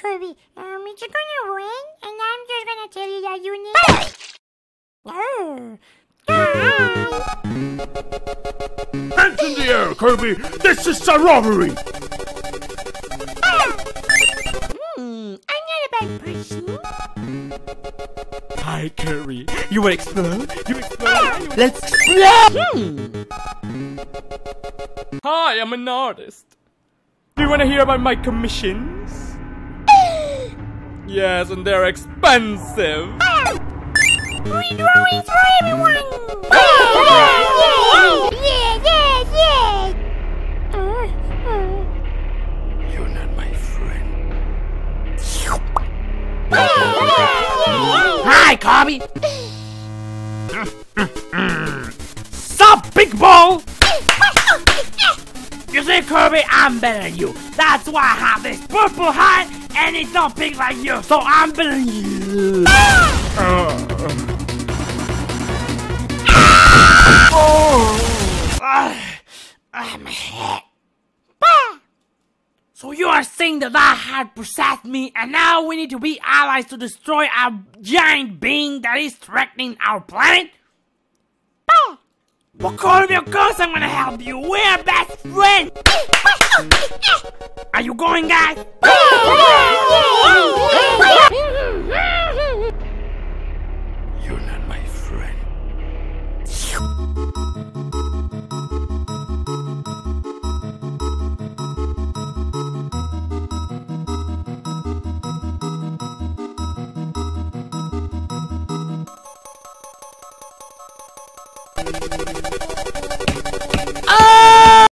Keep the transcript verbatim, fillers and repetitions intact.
Kirby. Um, it's gonna rain, and I'm just gonna tell you that you need. Oh, die! Hands in the air, Kirby! This is a robbery! Hmm, oh. I'm not a bad person. Hi, Kirby. You will explode. You explode. Oh. Let's explode. Hmm. Hi, I'm an artist. Do you want to hear about my commissions? Yes, and they're expensive. Free drawings for everyone! Yeah, yeah, yeah, yeah. Uh, uh. You're not my friend. Hi, Kirby. Sup, big ball. You see, Kirby, I'm better than you. That's why I have this purple hat, and it's not big like you, so I'm better than you. Ah! Uh. Ah! Oh, ah, ah, my head. Bah! So you are saying that that hat possessed me, and now we need to be allies to destroy a giant being that is threatening our planet? Bah! Well, Kirby, of course I'm gonna help you. We're best friends. Are you going, guys? You're not my friend. Oh!